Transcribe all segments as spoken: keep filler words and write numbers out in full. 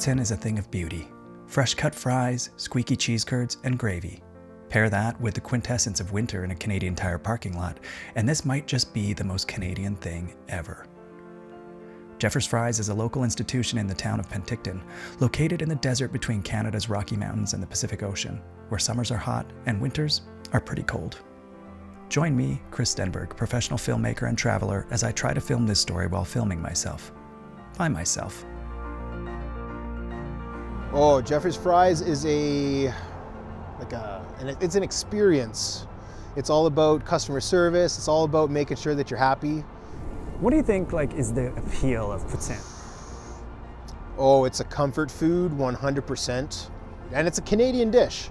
Penticton is a thing of beauty. Fresh cut fries, squeaky cheese curds, and gravy. Pair that with the quintessence of winter in a Canadian Tire parking lot, and this might just be the most Canadian thing ever. Jeffer's Fries is a local institution in the town of Penticton, located in the desert between Canada's Rocky Mountains and the Pacific Ocean, where summers are hot and winters are pretty cold. Join me, Chris Stenberg, professional filmmaker and traveler, as I try to film this story while filming myself. By myself. Oh, Jeffer's Fries is a, like a, it's an experience. It's all about customer service. It's all about making sure that you're happy. What do you think, like, is the appeal of poutine? Oh, it's a comfort food, one hundred percent. And it's a Canadian dish.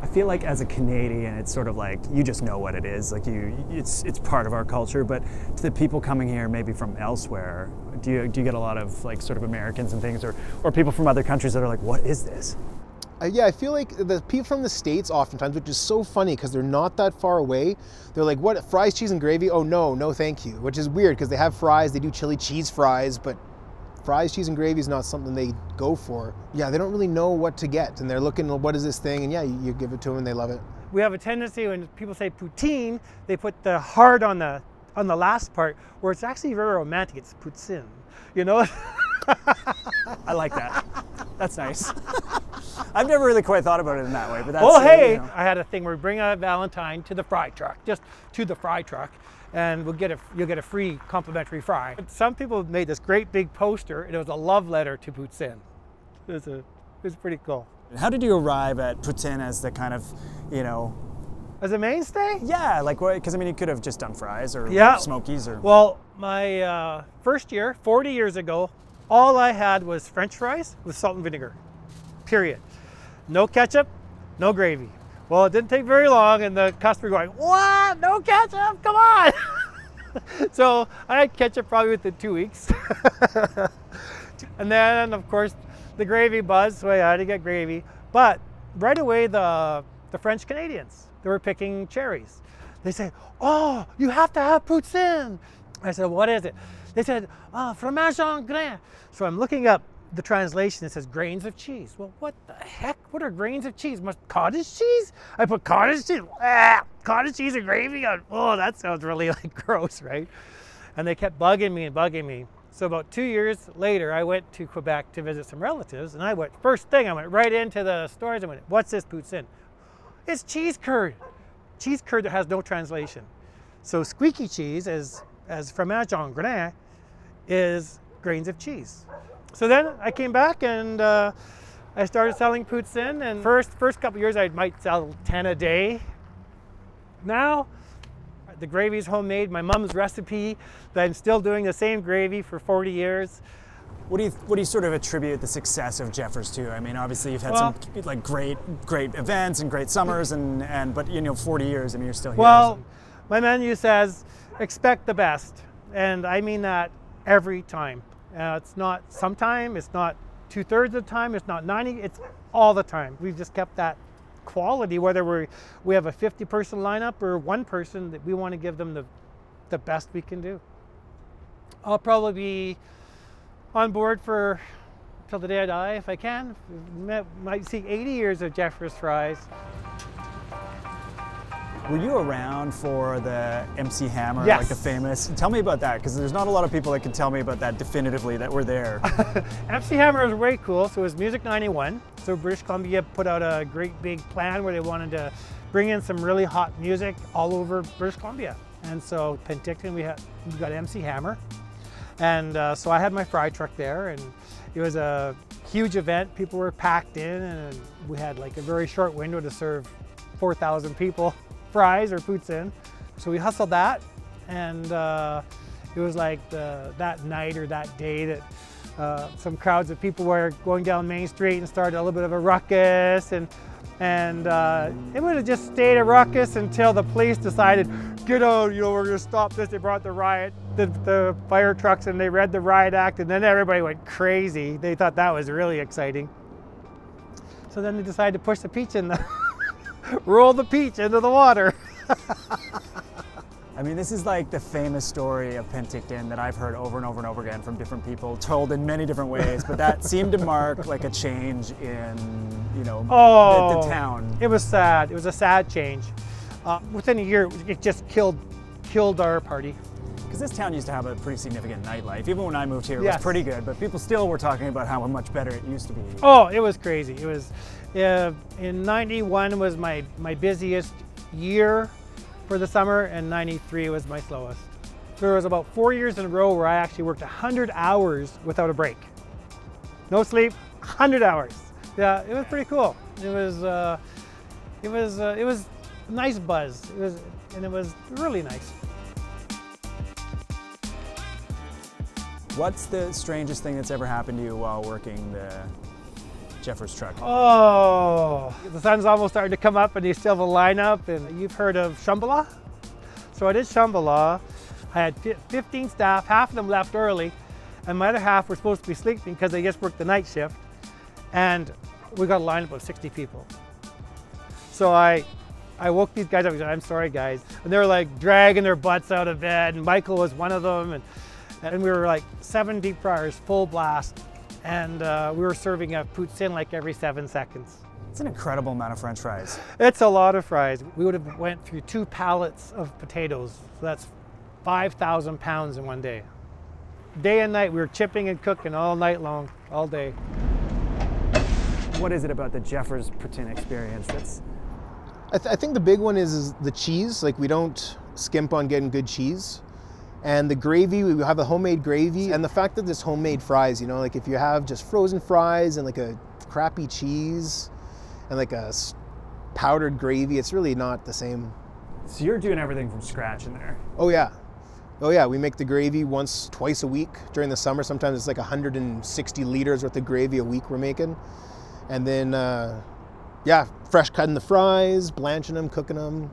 I feel like as a Canadian, it's sort of like, you just know what it is. Like you, it's, it's part of our culture, but to the people coming here, maybe from elsewhere, do you, do you get a lot of like sort of Americans and things, or, or people from other countries that are like, what is this? Uh, yeah, I feel like the people from the States oftentimes, which is so funny because they're not that far away. They're like, what, fries, cheese, and gravy? Oh no, no thank you. Which is weird because they have fries, they do chili cheese fries, but fries, cheese, and gravy is not something they go for. Yeah, they don't really know what to get, and they're looking, what is this thing? And yeah, you, you give it to them and they love it. We have a tendency when people say poutine, they put the hard on the on the last part, where it's actually very romantic. It's poutine, you know? I like that. That's nice. I've never really quite thought about it in that way, but that's... Well, hey, you know. I had a thing where we bring a Valentine to the fry truck, just to the fry truck, and we'll get a, you'll get a free complimentary fry. Some people made this great big poster, and it was a love letter to poutine. It was, a, it was pretty cool. How did you arrive at poutine as the kind of, you know... As a mainstay? Yeah, like, because I mean, you could have just done fries or yeah. Smokies or... Well, my uh, first year, forty years ago, all I had was French fries with salt and vinegar, period. No ketchup, no gravy. Well, it didn't take very long, and the customer going, what? No ketchup? Come on! So I had ketchup probably within two weeks. And then, of course, the gravy buzz, so I had to get gravy. But right away, the, the French Canadians, they were picking cherries. They said, oh, you have to have poutine. I said, what is it? They said, oh, fromage en grain. So I'm looking up the translation, it says grains of cheese. Well, what the heck? What are grains of cheese? Must cottage cheese? I put cottage cheese, ah, cottage cheese and gravy on, oh, that sounds really like gross, right? And they kept bugging me and bugging me. So about two years later, I went to Quebec to visit some relatives, and I went, first thing, I went right into the stores and went, what's this poutine? It's cheese curd. Cheese curd that has no translation. So squeaky cheese, as, as fromage en grain, is grains of cheese. So then I came back and uh, I started selling poutine, and first first couple years I might sell ten a day. Now the gravy's homemade, my mom's recipe, that I'm still doing the same gravy for forty years. What do you what do you sort of attribute the success of Jeffer's to? I mean, obviously you've had well, some like great great events and great summers, and and but you know forty years, I mean, you're still here. Well, so. My menu says expect the best, and I mean that every time. Uh, it's not sometime, it's not two-thirds of the time, it's not ninety, it's all the time. We've just kept that quality, whether we're, we have a fifty person lineup or one person, that we want to give them the, the best we can do. I'll probably be on board for till the day I die if I can. Might see eighty years of Jeffer's Fries. Were you around for the M C Hammer, yes. Like the famous? Tell me about that, because there's not a lot of people that can tell me about that definitively that were there. M C Hammer was way cool. So it was Music ninety-one. So British Columbia put out a great big plan where they wanted to bring in some really hot music all over British Columbia. And so Penticton, we, had, we got M C Hammer. And uh, so I had my fry truck there, and it was a huge event. People were packed in, and we had like a very short window to serve four thousand people. Fries or poutine. So we hustled that, and uh, it was like the, that night or that day that uh, some crowds of people were going down Main Street and started a little bit of a ruckus, and and uh, it would have just stayed a ruckus until the police decided, get out, you know, we're gonna stop this. They brought the riot, the, the fire trucks, and they read the riot act, and then everybody went crazy. They thought that was really exciting. So then they decided to push the peach in the roll the peach into the water. I mean, this is like the famous story of Penticton that I've heard over and over and over again from different people, told in many different ways, but that seemed to mark like a change in, you know, oh, the, the town. It was sad. It was a sad change. Uh, within a year, it just killed, killed our party. Because this town used to have a pretty significant nightlife. Even when I moved here, it yes. was pretty good, but people still were talking about how much better it used to be. Oh, it was crazy. It was, uh, in ninety-one was my, my busiest year for the summer, and ninety-three was my slowest. There was about four years in a row where I actually worked one hundred hours without a break. No sleep, one hundred hours. Yeah, it was pretty cool. It was, uh, it was, uh, it was a nice buzz. It was, and it was really nice. What's the strangest thing that's ever happened to you while working the Jeffer's truck? Oh, the sun's almost starting to come up and you still have a lineup. And you've heard of Shambhala? So I did Shambhala. I had fifteen staff, half of them left early, and my other half were supposed to be sleeping because they just worked the night shift. And we got a lineup of sixty people. So I, I woke these guys up and said, I'm sorry guys. And they were like dragging their butts out of bed, and Michael was one of them. And, and we were like seven deep fryers, full blast. And uh, we were serving a poutine like every seven seconds. It's an incredible amount of French fries. It's a lot of fries. We would have went through two pallets of potatoes. So that's five thousand pounds in one day. Day and night, we were chipping and cooking all night long, all day. What is it about the Jeffer's poutine experience that's... I, th I think the big one is, is the cheese. Like, we don't skimp on getting good cheese. And the gravy, we have a homemade gravy. And the fact that there's homemade fries, you know, like if you have just frozen fries and like a crappy cheese and like a powdered gravy, it's really not the same. So you're doing everything from scratch in there? Oh yeah. Oh yeah, we make the gravy once, twice a week during the summer. Sometimes it's like one hundred sixty liters worth of gravy a week we're making. And then, uh, yeah, fresh cutting the fries, blanching them, cooking them.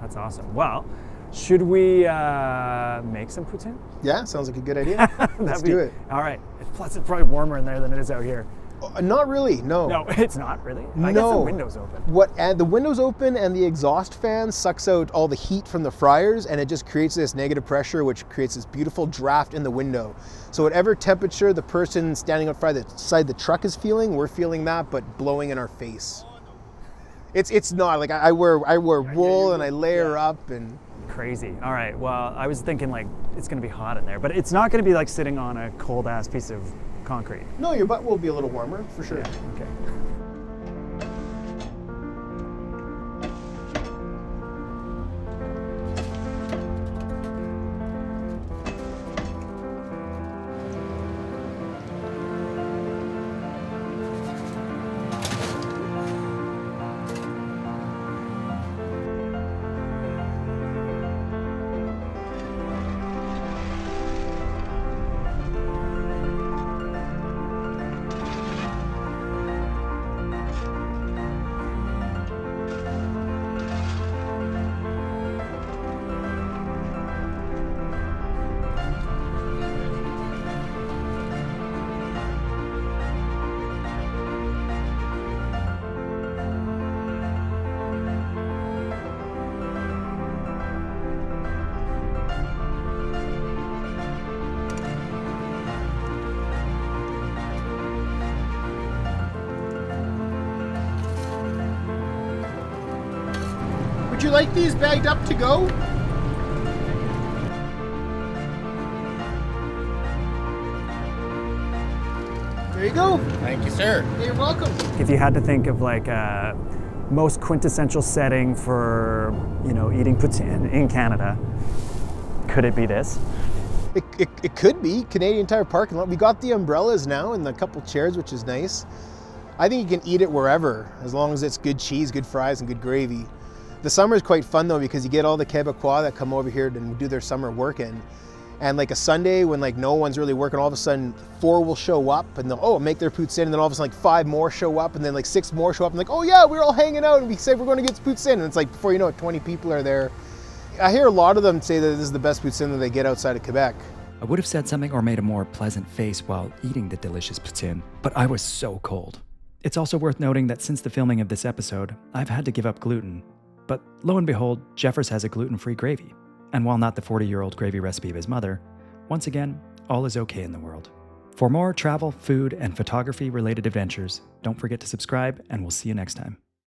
That's awesome. Well. Should we uh, make some poutine? Yeah, sounds like a good idea. Let's be, do it. All right. Plus, it's probably warmer in there than it is out here. Uh, not really, no. No, it's not really. No. I guess the window's open. What, and the window's open and the exhaust fan sucks out all the heat from the fryers, and it just creates this negative pressure, which creates this beautiful draft in the window. So whatever temperature the person standing outside the truck is feeling, we're feeling that, but blowing in our face. It's, it's not. Like, I, I wear, I wear I wool and I layer yeah. up and... Crazy. All right. Well, I was thinking like it's going to be hot in there, but it's not going to be like sitting on a cold ass piece of concrete. No, your butt will be a little warmer for sure. Yeah. Would you like these bagged up to go? There you go. Thank you, sir. You're welcome. If you had to think of like a most quintessential setting for, you know, eating poutine in Canada, could it be this? It, it, it could be. Canadian Tire parking lot. We got the umbrellas now and the couple chairs, which is nice. I think you can eat it wherever, as long as it's good cheese, good fries, and good gravy. The summer is quite fun though, because you get all the Quebecois that come over here and do their summer working. And like a Sunday when like no one's really working, all of a sudden four will show up and they'll, oh, make their poutine. And then all of a sudden like five more show up and then like six more show up. And like, oh yeah, we're all hanging out and we said we're going to get poutine. And it's like, before you know it, twenty people are there. I hear a lot of them say that this is the best poutine that they get outside of Quebec. I would have said something or made a more pleasant face while eating the delicious poutine, but I was so cold. It's also worth noting that since the filming of this episode, I've had to give up gluten. But lo and behold, Jeffer's has a gluten-free gravy. And while not the forty-year-old gravy recipe of his mother, once again, all is okay in the world. For more travel, food, and photography-related adventures, don't forget to subscribe, and we'll see you next time.